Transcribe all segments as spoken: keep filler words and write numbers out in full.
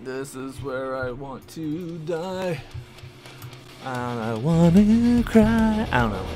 This is where I want to die. And I want to cry. I don't know.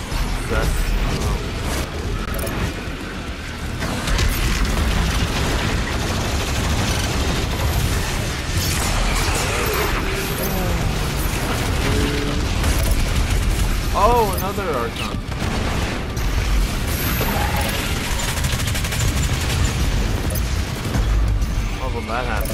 That's oh, another Archon. Love when that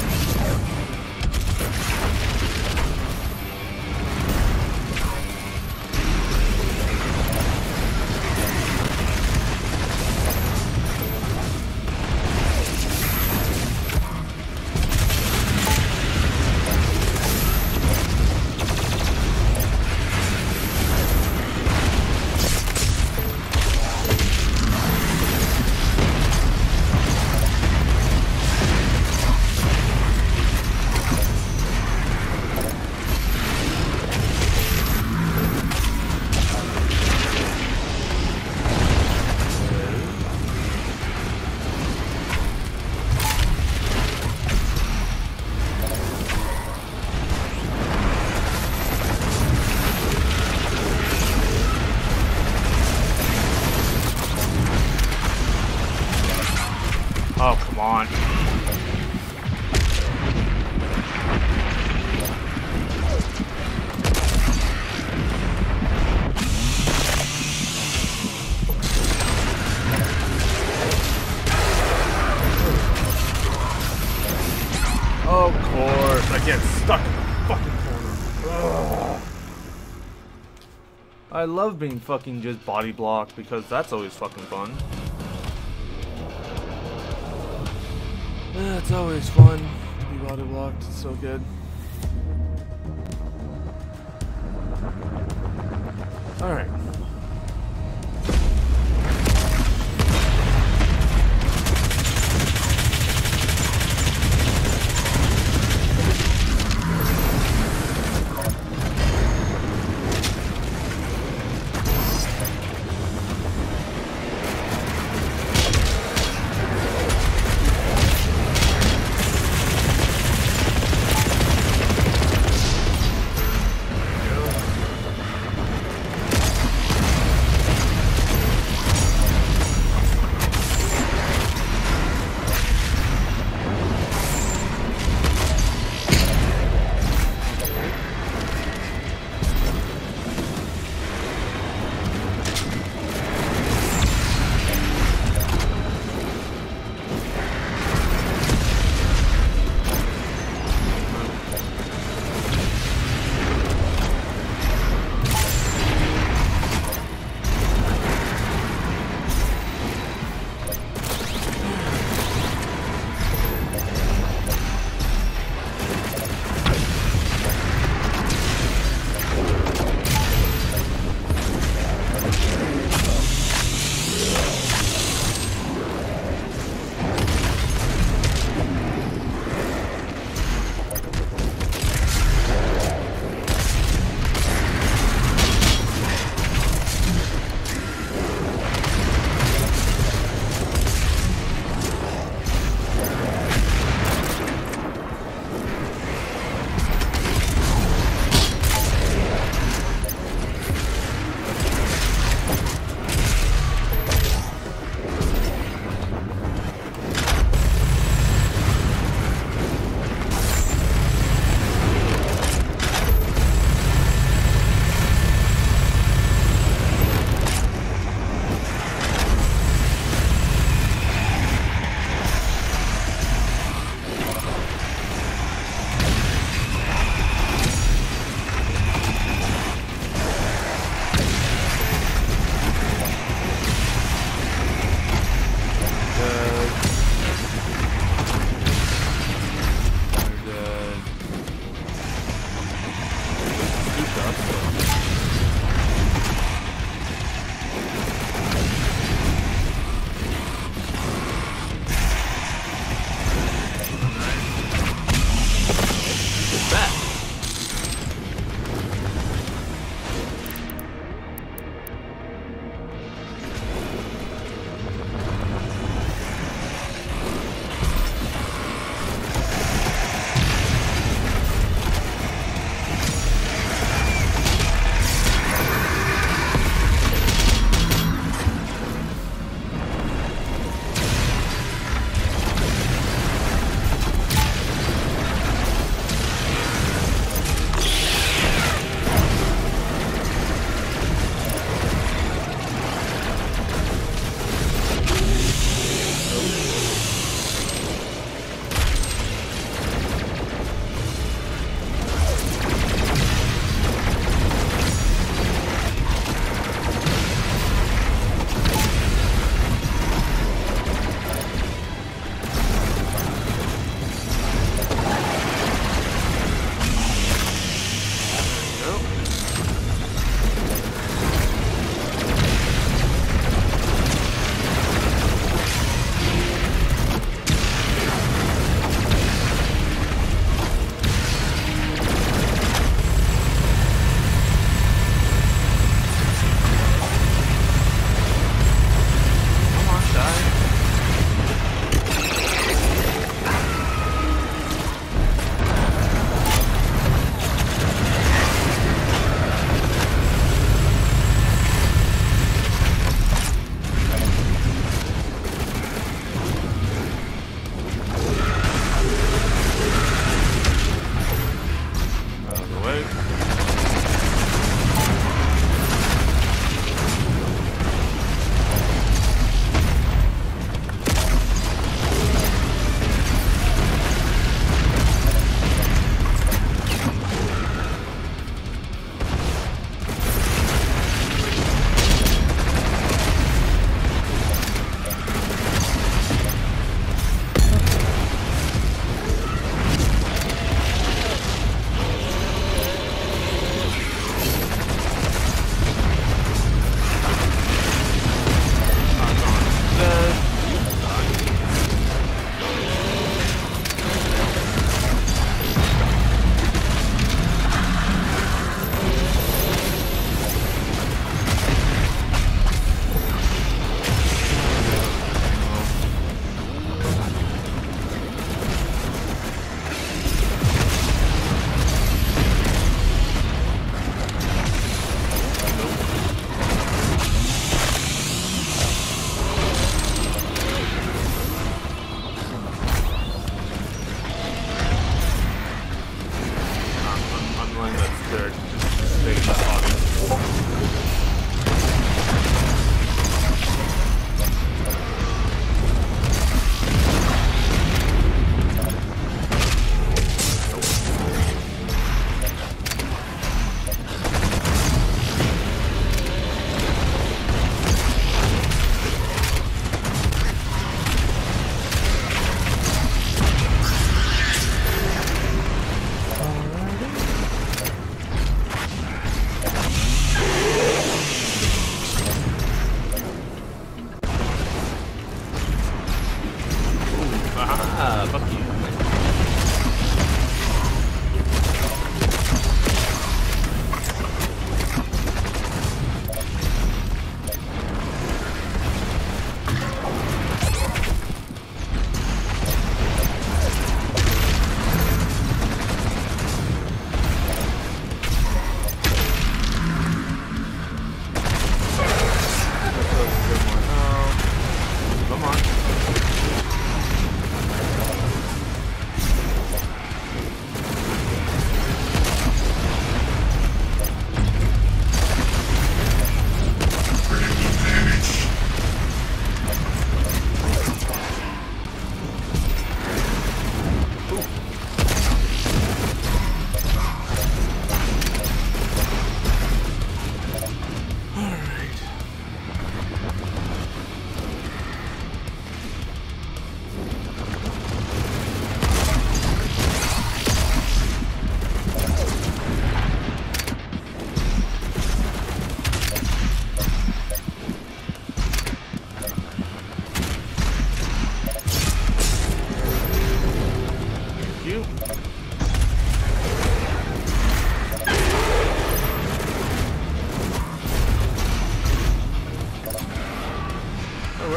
I love being fucking just body blocked because that's always fucking fun. Yeah, it's always fun to be body blocked, it's so good. Alright.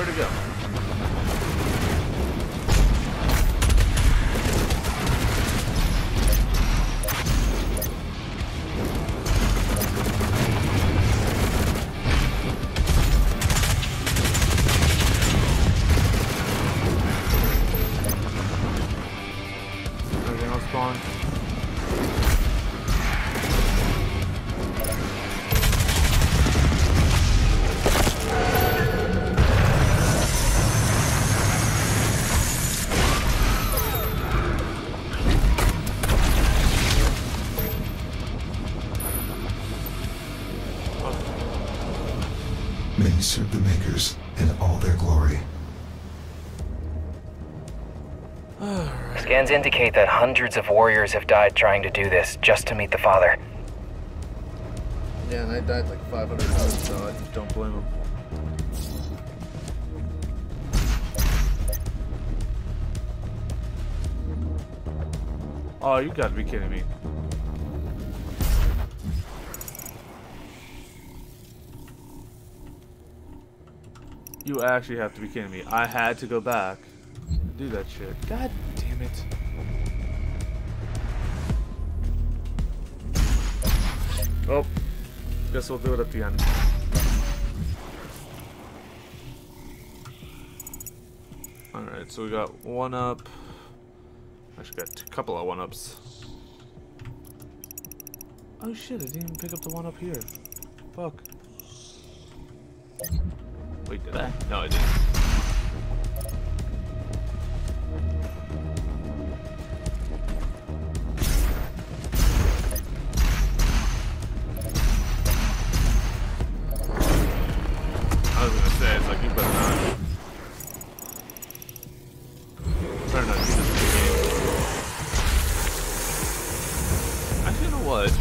nowhere to go. May serve the Makers in all their glory. Scans indicate that hundreds of warriors have died trying to do this just to meet the Father. Yeah, and I died like five hundred times, so I just don't blame him. Oh, you gotta be kidding me. You actually have to be kidding me. I had to go back and do that shit. God damn it. Oh, guess we'll do it at the end. Alright, so we got one up. Actually got a couple of one ups. Oh shit, I didn't even pick up the one up here. Fuck. Wait, did I? No, I didn't. I was gonna say, it's like, you better not. Better not do this again. Actually, you know what?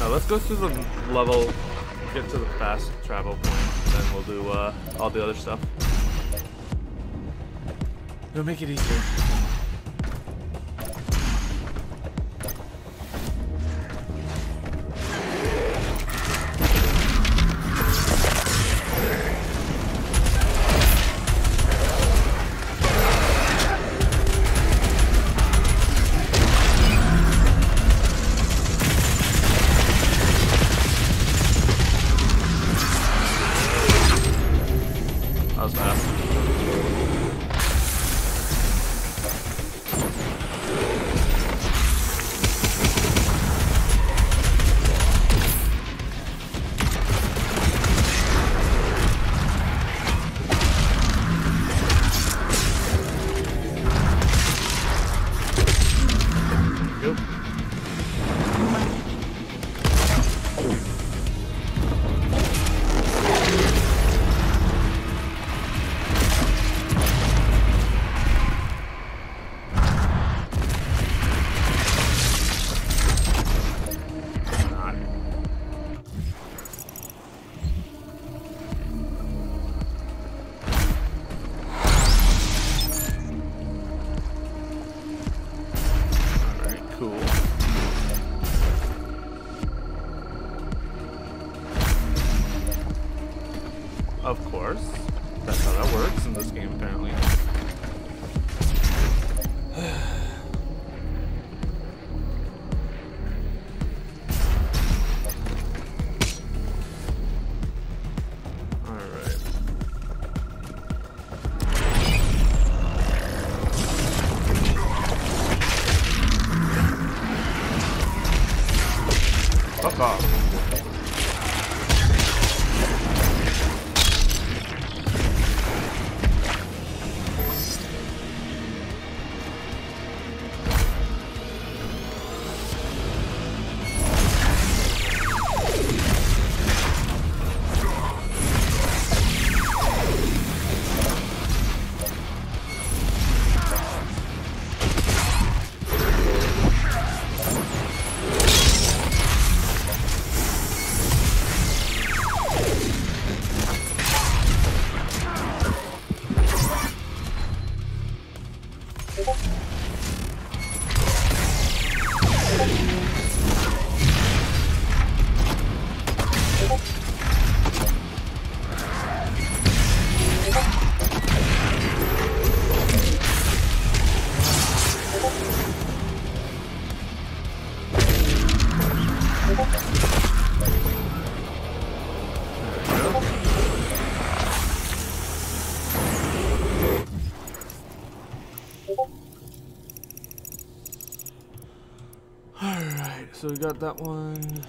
Now, let's go through the level, get to the fast travel point. And we'll do uh, all the other stuff. It'll make it easier. Of course. That's how that works in this game, apparently. Alright. Fuck off. So we got that one.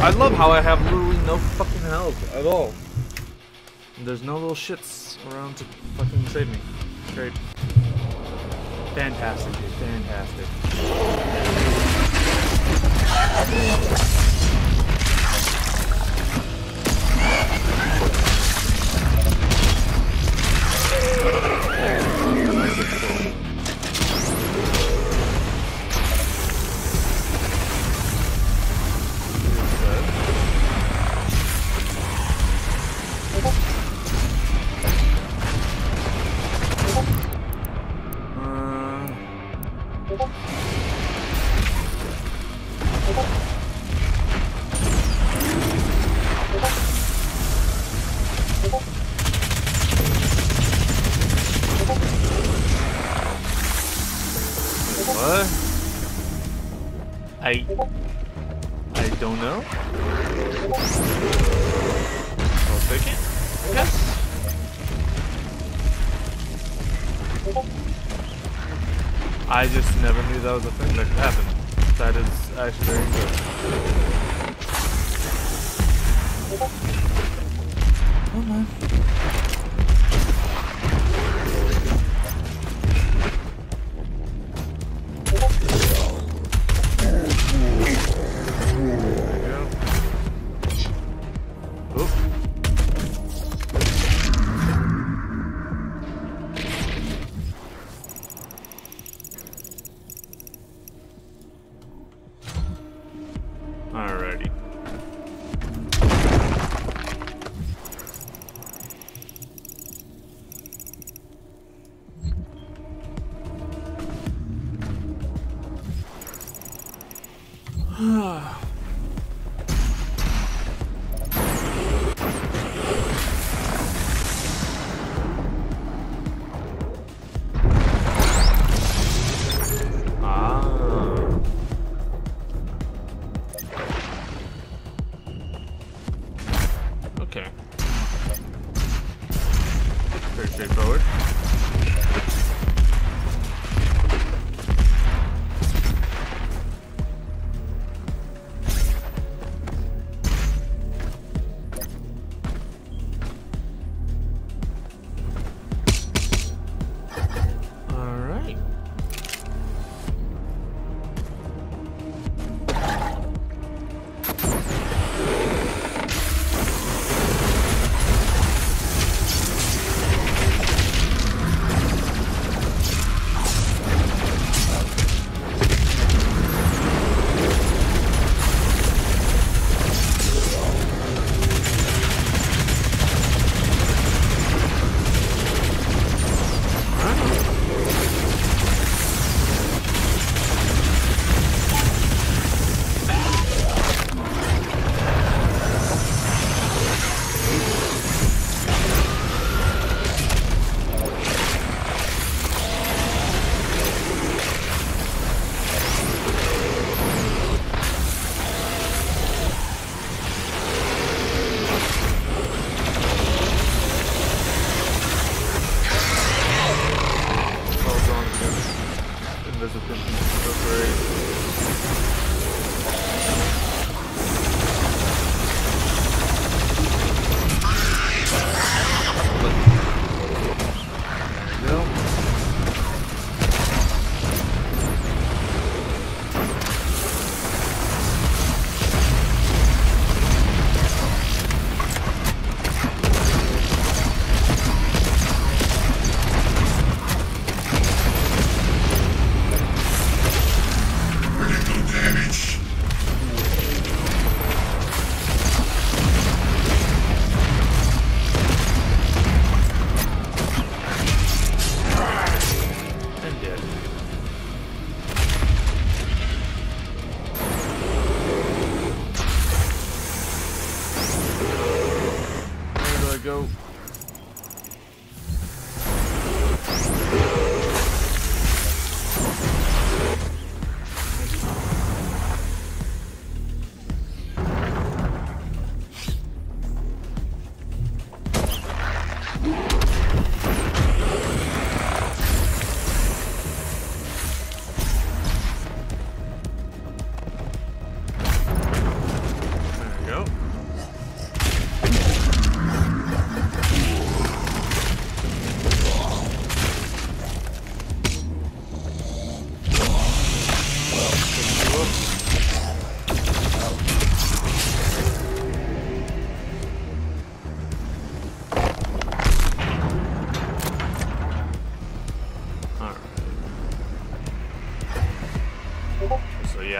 I love how I have literally no fucking health at all. There's no little shits around to fucking save me. Great. Fantastic, dude. Fantastic. I... I don't know. I'll take it, I guess. I just never knew that was a thing that could happen. That is actually very good. Oh man.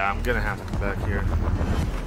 I'm gonna have to come back here.